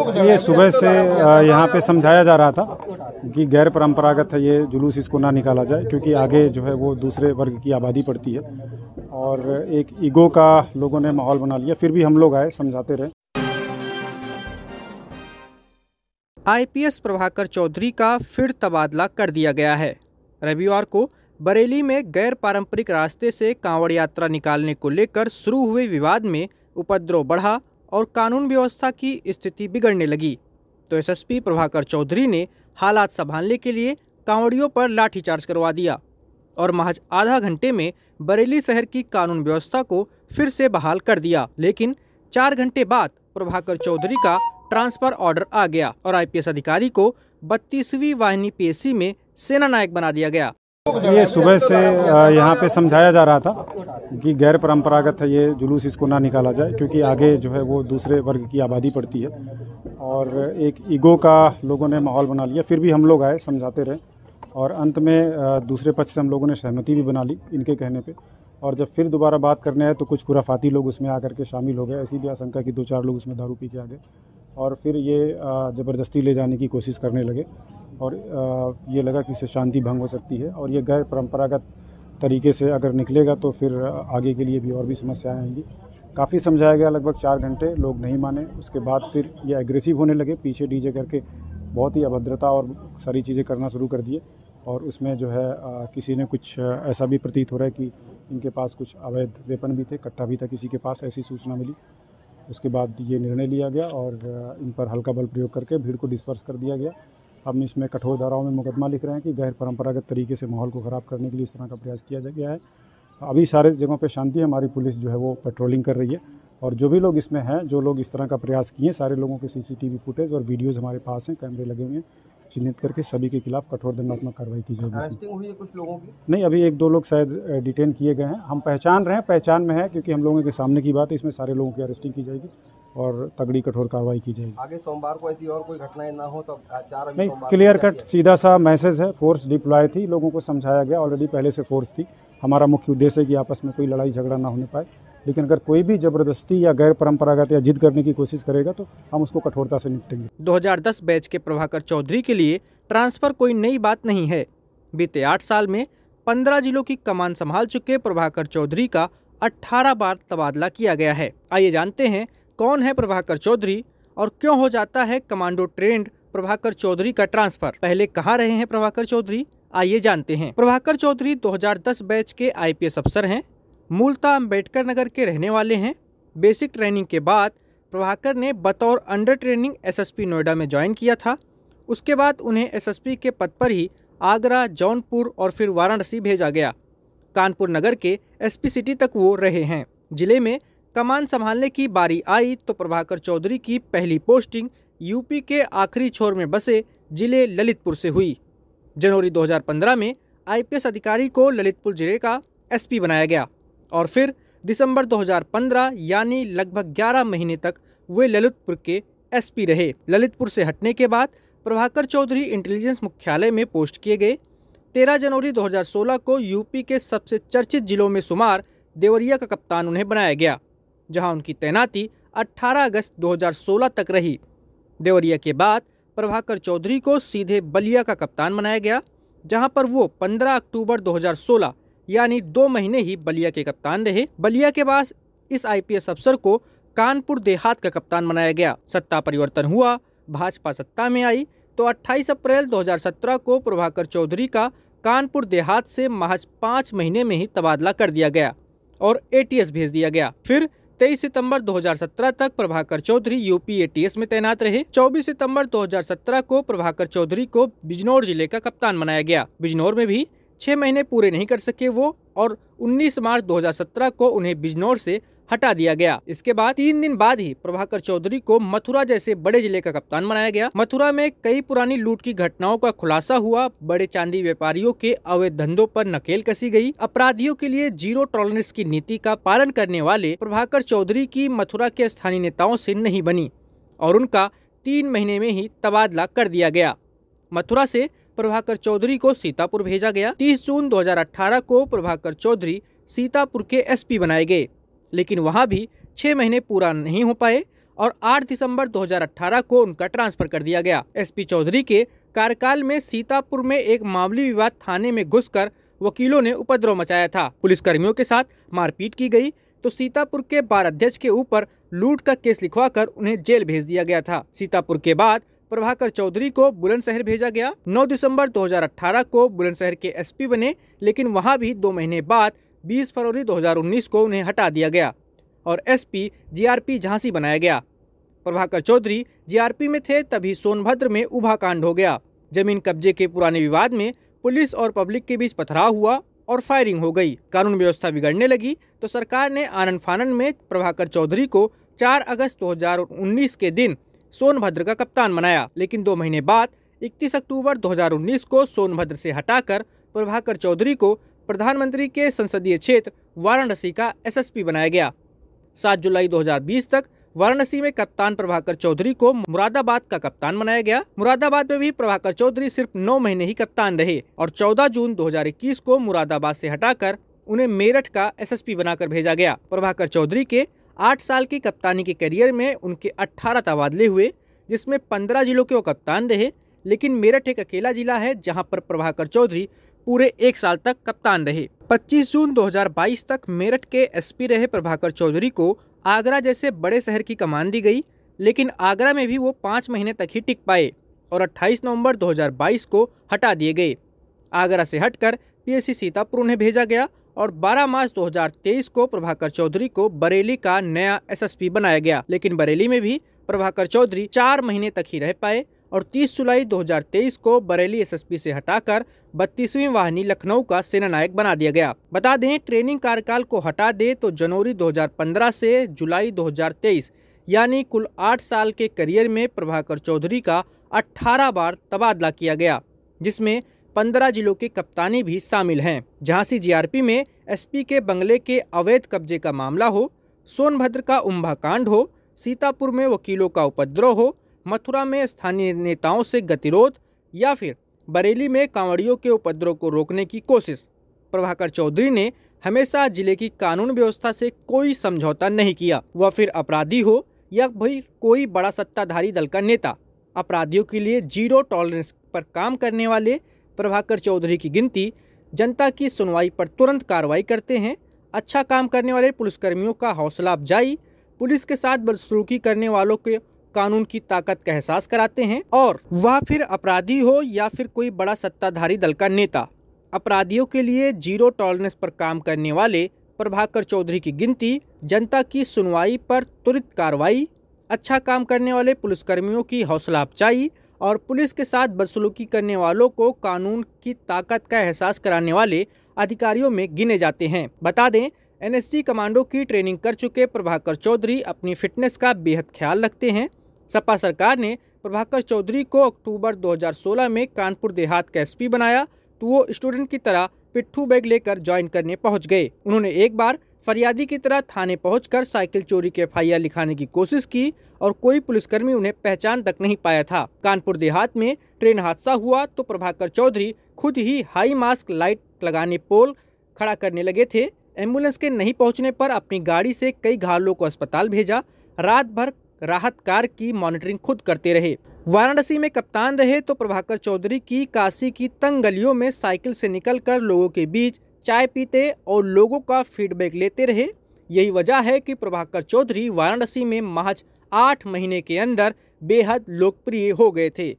ये सुबह से यहाँ पे समझाया जा रहा था कि गैर परंपरागत है ये जुलूस, इसको ना निकाला जाए क्योंकि आगे जो है वो दूसरे वर्ग की आबादी पड़ती है और एक ईगो का लोगों ने माहौल बना लिया। फिर भी हम लोग आए, समझाते रहे। आईपीएस प्रभाकर चौधरी का फिर तबादला कर दिया गया है। रविवार को बरेली में गैर पारंपरिक रास्ते से कांवड़ यात्रा निकालने को लेकर शुरू हुए विवाद में उपद्रव बढ़ा और कानून व्यवस्था की स्थिति बिगड़ने लगी, तो एसएसपी प्रभाकर चौधरी ने हालात संभालने के लिए कांवड़ियों पर लाठीचार्ज करवा दिया और महज आधा घंटे में बरेली शहर की कानून व्यवस्था को फिर से बहाल कर दिया। लेकिन 4 घंटे बाद प्रभाकर चौधरी का ट्रांसफर ऑर्डर आ गया और आईपीएस अधिकारी को 32वीं वाहिनी पीएससी में सेना नायक बना दिया गया। ये सुबह से यहाँ पे समझाया जा रहा था कि गैर परंपरागत है ये जुलूस, इसको ना निकाला जाए क्योंकि आगे जो है वो दूसरे वर्ग की आबादी पड़ती है और एक ईगो का लोगों ने माहौल बना लिया। फिर भी हम लोग आए, समझाते रहे और अंत में दूसरे पक्ष से हम लोगों ने सहमति भी बना ली इनके कहने पे। और जब फिर दोबारा बात करने आए तो कुछ खुराफाती लोग उसमें आकर के शामिल हो गए। ऐसी भी आशंका कि 2-4 लोग उसमें दारू पी के आ गए और फिर ये ज़बरदस्ती ले जाने की कोशिश करने लगे और ये लगा कि इससे शांति भंग हो सकती है और ये गैर परंपरागत तरीके से अगर निकलेगा तो फिर आगे के लिए भी और भी समस्याएं आएंगी। काफ़ी समझाया गया, लगभग 4 घंटे, लोग नहीं माने। उसके बाद फिर ये एग्रेसिव होने लगे, पीछे डीजे करके बहुत ही अभद्रता और सारी चीज़ें करना शुरू कर दिए और उसमें जो है किसी ने कुछ ऐसा भी प्रतीत हो रहा है कि इनके पास कुछ अवैध वेपन भी थे, कट्टा भी था किसी के पास, ऐसी सूचना मिली। उसके बाद ये निर्णय लिया गया और इन पर हल्का बल प्रयोग करके भीड़ को डिस्पर्स कर दिया गया। हम इसमें कठोर धाराओं में मुकदमा लिख रहे हैं कि गैर परंपरागत तरीके से माहौल को ख़राब करने के लिए इस तरह का प्रयास किया गया है। अभी सारे जगहों पे शांति है, हमारी पुलिस जो है वो पेट्रोलिंग कर रही है और जो भी लोग इसमें हैं, जो लोग इस तरह का प्रयास किए, सारे लोगों के सीसीटीवी फुटेज और वीडियोज़ हमारे पास हैं, कैमरे लगे हुए हैं, चिन्हित करके सभी के खिलाफ कठोर दंडात्मक कार्रवाई की जाएगी। कुछ लोगों की नहीं, अभी 1-2 लोग शायद डिटेन किए गए हैं, हम पहचान रहे हैं, पहचान में है क्योंकि हम लोगों के सामने की बात है। इसमें सारे लोगों की अरेस्टिंग की जाएगी और तगड़ी कठोर कार्रवाई की जाएगी। आगे सोमवार को ऐसी और कोई घटनाएं ना हो तो नहीं, क्लियर कट सीधा सा मैसेज है। फोर्स डिप्लॉय थी, लोगों को समझाया गया, ऑलरेडी पहले से फोर्स थी। हमारा मुख्य उद्देश्य है कि आपस में कोई लड़ाई झगड़ा ना होने पाए, लेकिन अगर कोई भी जबरदस्ती या गैर परंपरागत या जिद करने की कोशिश करेगा तो हम उसको कठोरता से निपटेंगे। 2010 बैच के प्रभाकर चौधरी के लिए ट्रांसफर कोई नई बात नहीं है। बीते 8 साल में 15 जिलों की कमान संभाल चुके प्रभाकर चौधरी का 18 बार तबादला किया गया है। आइए जानते हैं कौन है प्रभाकर चौधरी और क्यों हो जाता है कमांडो ट्रेंड प्रभाकर चौधरी का ट्रांसफर। पहले कहाँ रहे हैं प्रभाकर चौधरी, आइए जानते हैं। प्रभाकर चौधरी 2010 बैच के आईपीएस अफसर हैं, मूलतः अंबेडकर नगर के रहने वाले हैं। बेसिक ट्रेनिंग के बाद प्रभाकर ने बतौर अंडर ट्रेनिंग एसएसपी नोएडा में ज्वाइन किया था। उसके बाद उन्हें एसएसपी के पद पर ही आगरा, जौनपुर और फिर वाराणसी भेजा गया। कानपुर नगर के एसपी सिटी तक वो रहे हैं। जिले में कमान संभालने की बारी आई तो प्रभाकर चौधरी की पहली पोस्टिंग यूपी के आखिरी छोर में बसे जिले ललितपुर से हुई। जनवरी 2015 में आईपीएस अधिकारी को ललितपुर जिले का एसपी बनाया गया और फिर दिसंबर 2015 यानी लगभग 11 महीने तक वे ललितपुर के एसपी रहे। ललितपुर से हटने के बाद प्रभाकर चौधरी इंटेलिजेंस मुख्यालय में पोस्ट किए गए। 13 जनवरी 2016 को यूपी के सबसे चर्चित जिलों में शुमार देवरिया का कप्तान उन्हें बनाया गया, जहां उनकी तैनाती 18 अगस्त 2016 तक रही। देवरिया के बाद प्रभाकर चौधरी को सीधे बलिया का कप्तान बनाया गया, जहां पर वो 15 अक्टूबर 2016 यानी 2 महीने ही बलिया के कप्तान रहे। बलिया के बाद इस आईपीएस अफसर को कानपुर देहात का कप्तान बनाया गया। सत्ता परिवर्तन हुआ, भाजपा सत्ता में आई तो 28 अप्रैल 2017 को प्रभाकर चौधरी का कानपुर देहात से महज 5 महीने में ही तबादला कर दिया गया और एटीएस भेज दिया गया। फिर 23 सितंबर 2017 तक प्रभाकर चौधरी यूपीएटीएस में तैनात रहे। 24 सितंबर 2017 को प्रभाकर चौधरी को बिजनौर जिले का कप्तान बनाया गया। बिजनौर में भी 6 महीने पूरे नहीं कर सके वो और 19 मार्च 2017 को उन्हें बिजनौर से हटा दिया गया। इसके बाद 3 दिन बाद ही प्रभाकर चौधरी को मथुरा जैसे बड़े जिले का कप्तान बनाया गया। मथुरा में कई पुरानी लूट की घटनाओं का खुलासा हुआ, बड़े चांदी व्यापारियों के अवैध धंधों पर नकेल कसी गई। अपराधियों के लिए जीरो टॉलरेंस की नीति का पालन करने वाले प्रभाकर चौधरी की मथुरा के स्थानीय नेताओं से नहीं बनी और उनका 3 महीने में ही तबादला कर दिया गया। मथुरा से प्रभाकर चौधरी को सीतापुर भेजा गया। 30 जून 2018 को प्रभाकर चौधरी सीतापुर के एसपी बनाए गए, लेकिन वहां भी 6 महीने पूरा नहीं हो पाए और 8 दिसंबर 2018 को उनका ट्रांसफर कर दिया गया। एसपी चौधरी के कार्यकाल में सीतापुर में एक मामूली विवाद थाने में घुसकर वकीलों ने उपद्रव मचाया था। पुलिस कर्मियों के साथ मारपीट की गई तो सीतापुर के बार अध्यक्ष के ऊपर लूट का केस लिखवाकर उन्हें जेल भेज दिया गया था। सीतापुर के बाद प्रभाकर चौधरी को बुलंदशहर भेजा गया। 9 दिसंबर 2018 को बुलंदशहर के एसपी बने, लेकिन वहां भी 2 महीने बाद 20 फरवरी 2019 को उन्हें हटा दिया गया और एसपी जीआरपी झांसी बनाया गया। प्रभाकर चौधरी जीआरपी में थे तभी सोनभद्र में उभा कांड हो गया। जमीन कब्जे के पुराने विवाद में पुलिस और पब्लिक के बीच पथराव हुआ और फायरिंग हो गई। कानून व्यवस्था बिगड़ने लगी तो सरकार ने आनन फानन में प्रभाकर चौधरी को 4 अगस्त 2019 के दिन सोनभद्र का कप्तान बनाया, लेकिन 2 महीने बाद 31 अक्टूबर 2019 को सोनभद्र से हटाकर प्रभाकर चौधरी को प्रधानमंत्री के संसदीय क्षेत्र वाराणसी का एसएसपी बनाया गया। 7 जुलाई 2020 तक वाराणसी में कप्तान प्रभाकर चौधरी को मुरादाबाद का कप्तान बनाया गया। मुरादाबाद में भी प्रभाकर चौधरी सिर्फ 9 महीने ही कप्तान रहे और 14 जून 2021 को मुरादाबाद से हटाकर उन्हें मेरठ का एसएसपी बनाकर भेजा गया। प्रभाकर चौधरी के 8 साल की कप्तानी के करियर में उनके 18 तबादले हुए, जिसमें 15 जिलों के वो कप्तान रहे, लेकिन मेरठ एक अकेला जिला है जहाँ पर प्रभाकर चौधरी पूरे 1 साल तक कप्तान रहे। 25 जून 2022 तक मेरठ के एसपी रहे प्रभाकर चौधरी को आगरा जैसे बड़े शहर की कमान दी गई, लेकिन आगरा में भी वो 5 महीने तक ही टिक पाए और 28 नवंबर 2022 को हटा दिए गए। आगरा से हटकर पीएससी सीतापुर उन्हें भेजा गया और 12 मार्च 2023 को प्रभाकर चौधरी को बरेली का नया एसएसपी बनाया गया, लेकिन बरेली में भी प्रभाकर चौधरी 4 महीने तक ही रह पाए और 30 जुलाई 2023 को बरेली एसएसपी से हटाकर 32वीं वाहिनी लखनऊ का सेना नायक बना दिया गया। बता दें, ट्रेनिंग कार्यकाल को हटा दे तो जनवरी 2015 से जुलाई 2023 यानी कुल 8 साल के करियर में प्रभाकर चौधरी का 18 बार तबादला किया गया, जिसमें 15 जिलों के कप्तानी भी शामिल हैं। झांसी जीआरपी में एसपी के बंगले के अवैध कब्जे का मामला हो, सोनभद्र का उम्भा कांड हो, सीतापुर में वकीलों का उपद्रव हो, मथुरा में स्थानीय नेताओं से गतिरोध या फिर बरेली में कांवड़ियों के उपद्रव को रोकने की कोशिश, प्रभाकर चौधरी ने हमेशा जिले की कानून व्यवस्था से कोई समझौता नहीं किया। वह फिर अपराधी हो या भाई कोई बड़ा सत्ताधारी दल का नेता, अपराधियों के लिए जीरो टॉलरेंस पर काम करने वाले प्रभाकर चौधरी की गिनती। जनता की सुनवाई पर तुरंत कार्रवाई करते हैं। अच्छा काम करने वाले पुलिसकर्मियों का हौसला अफजाई, पुलिस के साथ बदसलूकी करने वालों के कानून की ताकत का एहसास कराते हैं। और वह फिर अपराधी हो या फिर कोई बड़ा सत्ताधारी दल का नेता, अपराधियों के लिए जीरो टॉलरेंस पर काम करने वाले प्रभाकर चौधरी की गिनती। जनता की सुनवाई पर त्वरित कार्रवाई, अच्छा काम करने वाले पुलिसकर्मियों की हौसला अफजाई और पुलिस के साथ बदसलूकी करने वालों को कानून की ताकत का एहसास कराने वाले अधिकारियों में गिने जाते हैं। बता दें, एनएसजी कमांडो की ट्रेनिंग कर चुके प्रभाकर चौधरी अपनी फिटनेस का बेहद ख्याल रखते हैं। सपा सरकार ने प्रभाकर चौधरी को अक्टूबर 2016 में कानपुर देहात का एसपी बनाया तो वो स्टूडेंट की तरह पिट्ठू बैग लेकर ज्वाइन करने पहुंच गए। उन्होंने एक बार फरियादी की तरह थाने पहुंचकर साइकिल चोरी के एफआईआर लिखाने की कोशिश की और कोई पुलिसकर्मी उन्हें पहचान तक नहीं पाया था। कानपुर देहात में ट्रेन हादसा हुआ तो प्रभाकर चौधरी खुद ही हाई मास्क लाइट लगाने पोल खड़ा करने लगे थे। एम्बुलेंस के नहीं पहुँचने पर अपनी गाड़ी से कई घायलों को अस्पताल भेजा। रात भर राहत कार्य की मॉनिटरिंग खुद करते रहे। वाराणसी में कप्तान रहे तो प्रभाकर चौधरी की काशी की तंग गलियों में साइकिल से निकलकर लोगों के बीच चाय पीते और लोगों का फीडबैक लेते रहे। यही वजह है कि प्रभाकर चौधरी वाराणसी में महज 8 महीने के अंदर बेहद लोकप्रिय हो गए थे।